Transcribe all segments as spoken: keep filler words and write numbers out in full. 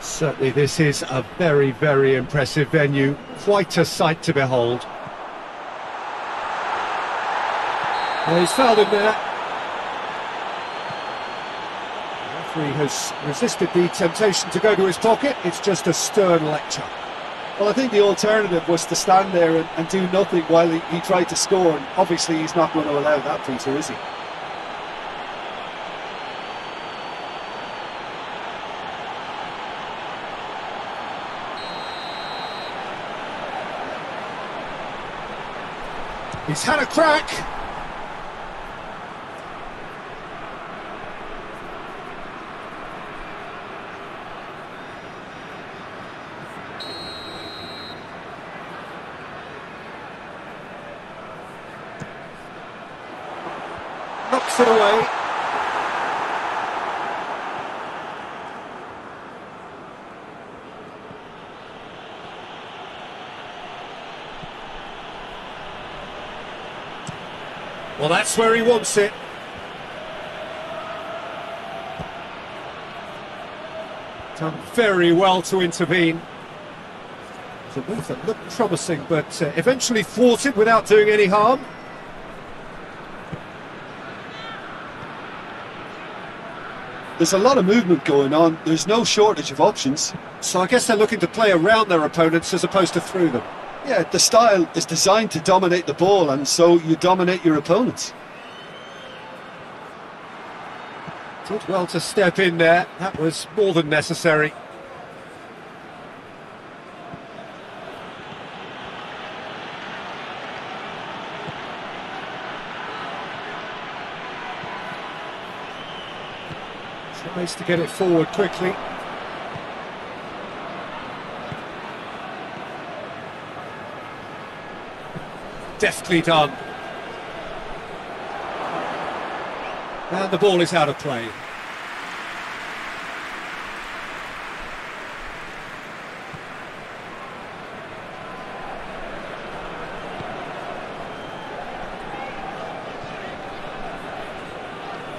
Certainly this is a very, very impressive venue, quite a sight to behold. And he's fouled him there. The referee has resisted the temptation to go to his pocket. It's just a stern lecture. Well, I think the alternative was to stand there and, and do nothing while he, he tried to score, and obviously he's not going to allow that, Peter, is he? He's had a crack. Knocks it away. Well, that's where he wants it. Done very well to intervene. It's a move that looked promising, but uh, eventually thwarted without doing any harm. There's a lot of movement going on. There's no shortage of options. So I guess they're looking to play around their opponents as opposed to through them. Yeah, the style is designed to dominate the ball, and so you dominate your opponents. Did well to step in there. That was more than necessary. Tries to get it forward quickly. Deftly done. And the ball is out of play.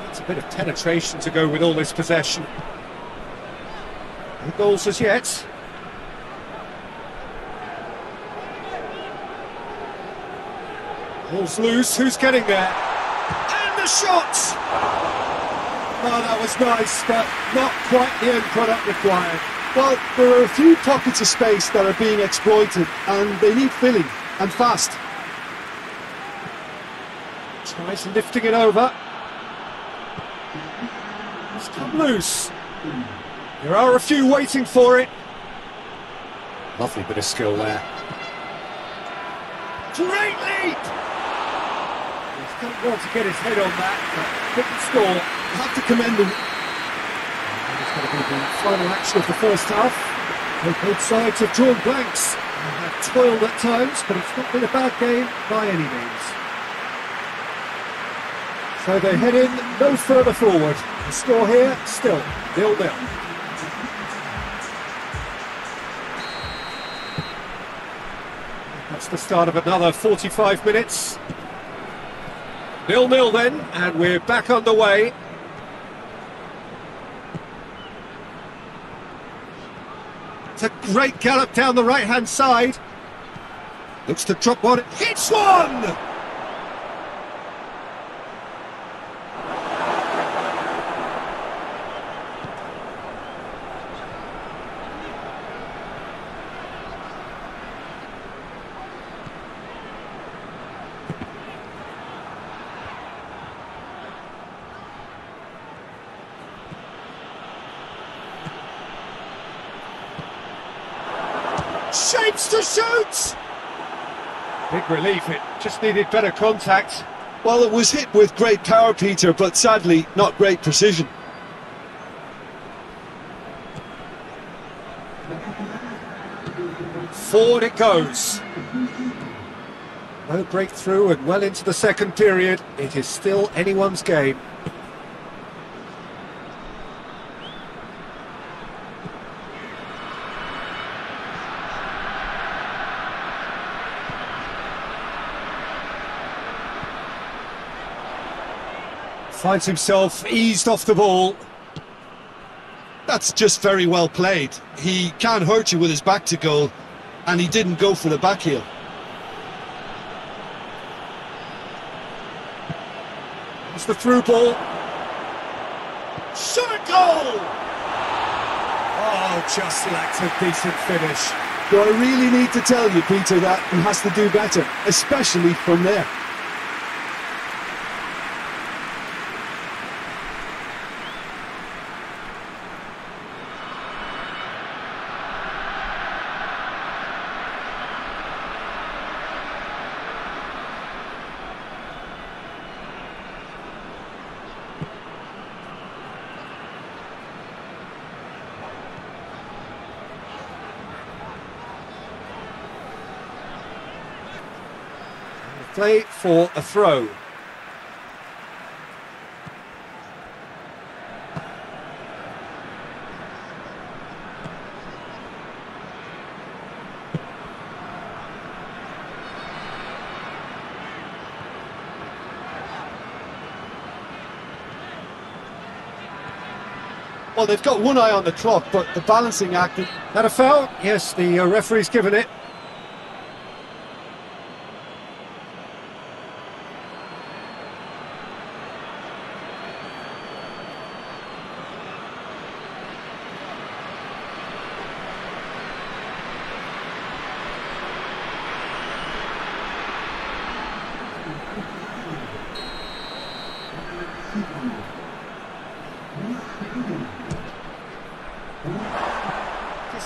It's a bit of penetration to go with all this possession. No goals as yet. Ball's loose, who's getting there? And the shot! Oh, that was nice, but not quite the end product required. Well, there are a few pockets of space that are being exploited, and they need filling, and fast. Tries lifting it over. It's come loose. There are a few waiting for it. Lovely bit of skill there. Great leap! Didn't want to get his head on that, but couldn't score. Had to commend him. And it's going to be the final action of the first half. Both sides have drawn blanks and have toiled at times, but it's not been a bad game by any means. So they head in no further forward. The score here still nil nil. That's the start of another forty-five minutes. nil nil then, and we're back on the way. It's a great gallop down the right-hand side. Looks to drop one, hits one! Shapes to shoot! Big relief, it just needed better contact. Well, it was hit with great power, Peter, but sadly, not great precision. Forward it goes. No breakthrough, and well into the second period. It is still anyone's game. Finds himself eased off the ball. That's just very well played. He can hurt you with his back to goal, and he didn't go for the back heel. It's the through ball. Shot a goal! Oh, just lacked a decent finish. Do I really need to tell you, Peter, that he has to do better, especially from there? Play for a throw. Well, they've got one eye on the clock, but the balancing act... Is that a foul? Yes, the uh, referee's given it.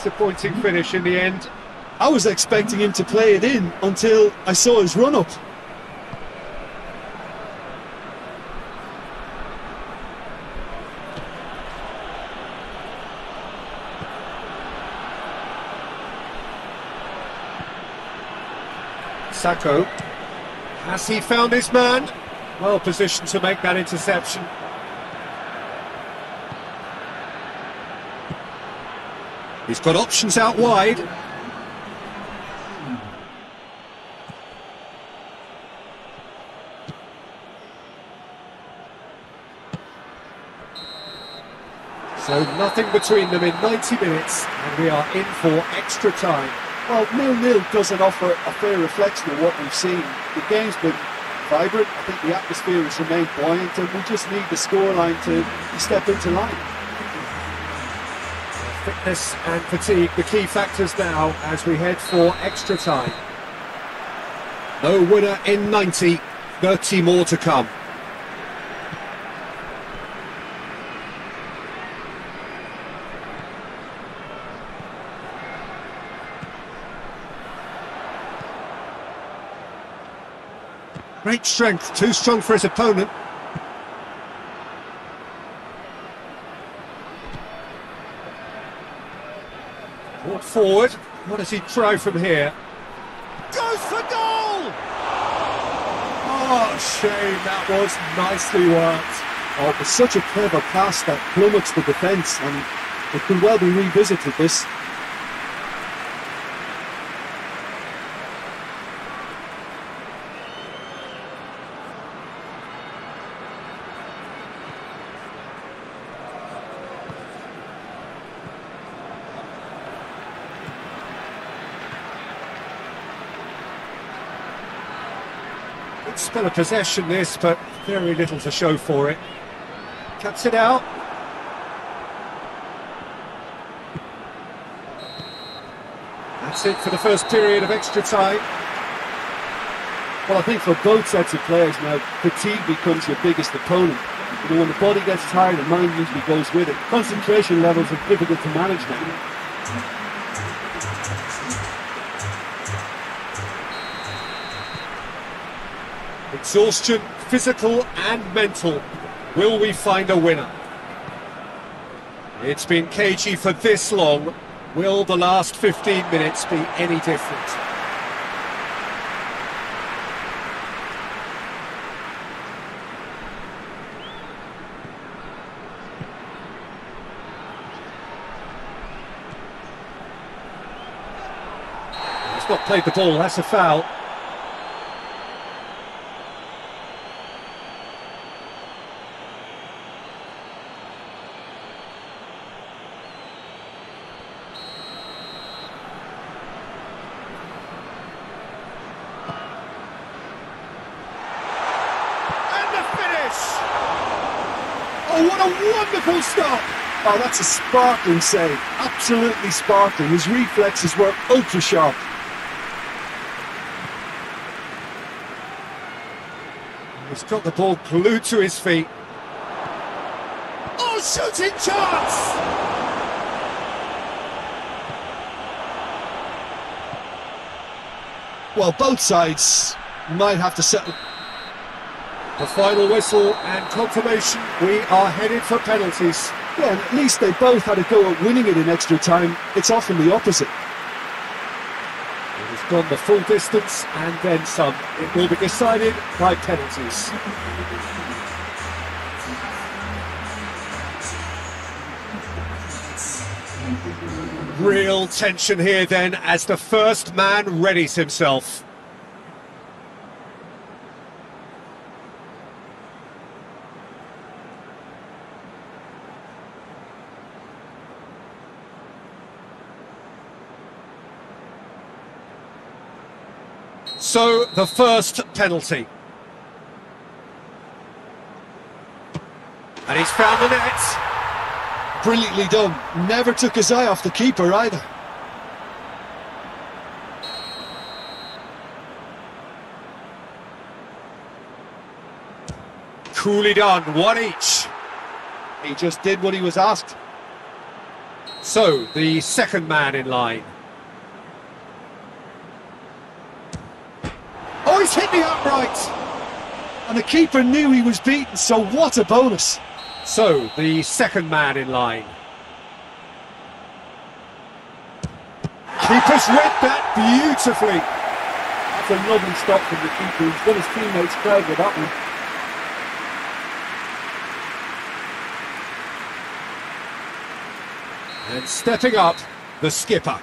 Disappointing finish in the end. I was expecting him to play it in until I saw his run-up. Sakho. Has he found his man? Well positioned to make that interception. He's got options out wide. So nothing between them in ninety minutes, and we are in for extra time. Well, nil nil doesn't offer a fair reflection of what we've seen. The game's been vibrant. I think the atmosphere has remained buoyant, and we just need the scoreline to step into line. Fitness and fatigue, the key factors now as we head for extra time. No winner in ninety, thirty more to come. Great strength, too strong for his opponent. Forward, what does he try from here? Goes for goal! Oh, shame, that was nicely worked. Oh, it was such a clever pass that plummets the defence, and it could well be revisited this. Still a possession this, but very little to show for it. Cuts it out. That's it for the first period of extra time. Well, I think for both sets of players now, fatigue becomes your biggest opponent. You know, when the body gets tired, the mind usually goes with it. Concentration levels are difficult to manage now. Exhaustion, physical and mental. Will we find a winner? It's been cagey for this long. Will the last fifteen minutes be any different? He's not played the ball, that's a foul. Oh, what a wonderful stop! Oh, that's a sparkling save. Absolutely sparkling. His reflexes were ultra sharp. He's got the ball glued to his feet. Oh, shooting chance! Well, both sides might have to settle. The final whistle and confirmation, we are headed for penalties. Well, at least they both had a go at winning it in extra time. It's often the opposite. It has gone the full distance and then some. It will be decided by penalties. Real tension here then as the first man readies himself. So, the first penalty. And he's found the net. Brilliantly done. Never took his eye off the keeper either. Coolly done. One each. He just did what he was asked. So, the second man in line. He's hit the upright, and the keeper knew he was beaten, so what a bonus. So, the second man in line. Keeper's read that beautifully. That's a lovely stop from the keeper. He's got his teammates proud with that one. And stepping up, the skipper.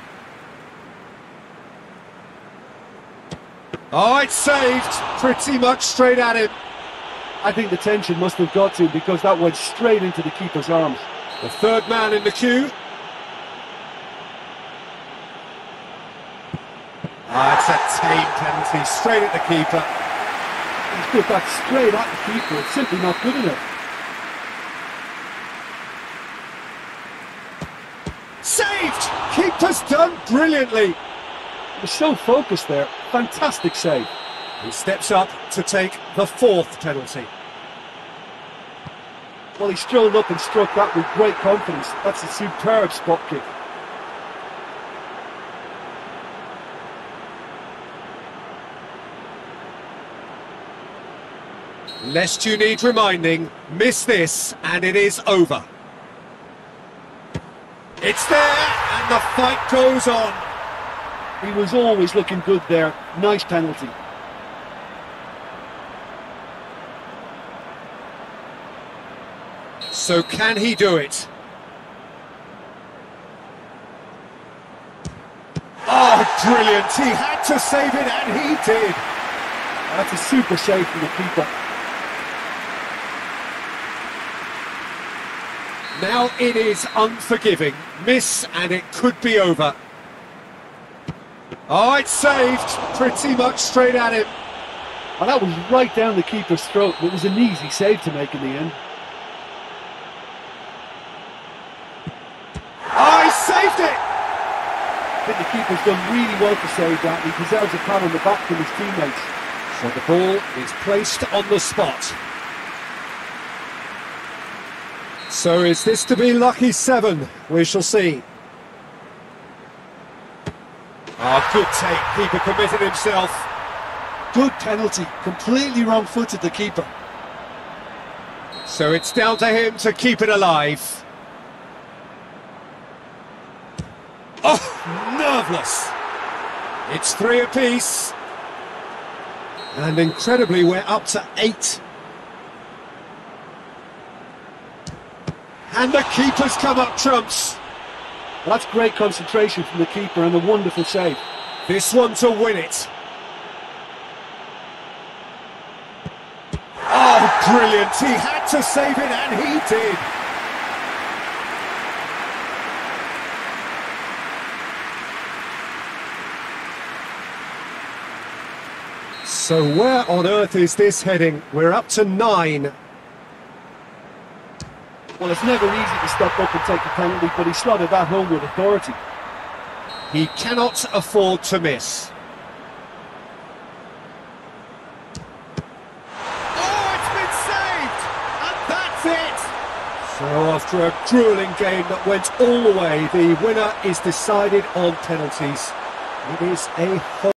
Oh, it's saved, pretty much straight at him. I think the tension must have got to him because that went straight into the keeper's arms. The third man in the queue. Ah, it's a tame penalty, straight at the keeper. He's put that straight at the keeper, it's simply not good enough. Saved! Keeper's done brilliantly. He's so focused there. Fantastic save. He steps up to take the fourth penalty. Well, he strolled up and struck that with great confidence. That's a superb spot kick. Lest you need reminding, miss this and it is over. It's there and the fight goes on. He was always looking good there. Nice penalty. So can he do it? Oh, brilliant. He had to save it and he did. That's a super save from the keeper. Now it is unforgiving. Miss and it could be over. Oh, it's saved, pretty much straight at him. And that was right down the keeper's throat, but it was an easy save to make in the end. Oh, he saved it! I think the keeper's done really well to save that. He deserves a pat on the back from his teammates. So the ball is placed on the spot. So is this to be lucky seven? We shall see. Oh, good take, keeper committed himself. Good penalty, completely wrong-footed the keeper. So it's down to him to keep it alive. Oh, marvellous! It's three apiece. And incredibly, we're up to eight. And the keeper's come up trumps. That's great concentration from the keeper and a wonderful save. This one to win it. Oh, brilliant. He had to save it, and he did. So where on earth is this heading? We're up to nine. Well, it's never easy to step up and take a penalty, but he slotted that home with authority. He cannot afford to miss. Oh, it's been saved! And that's it! So after a gruelling game that went all the way, the winner is decided on penalties. It is a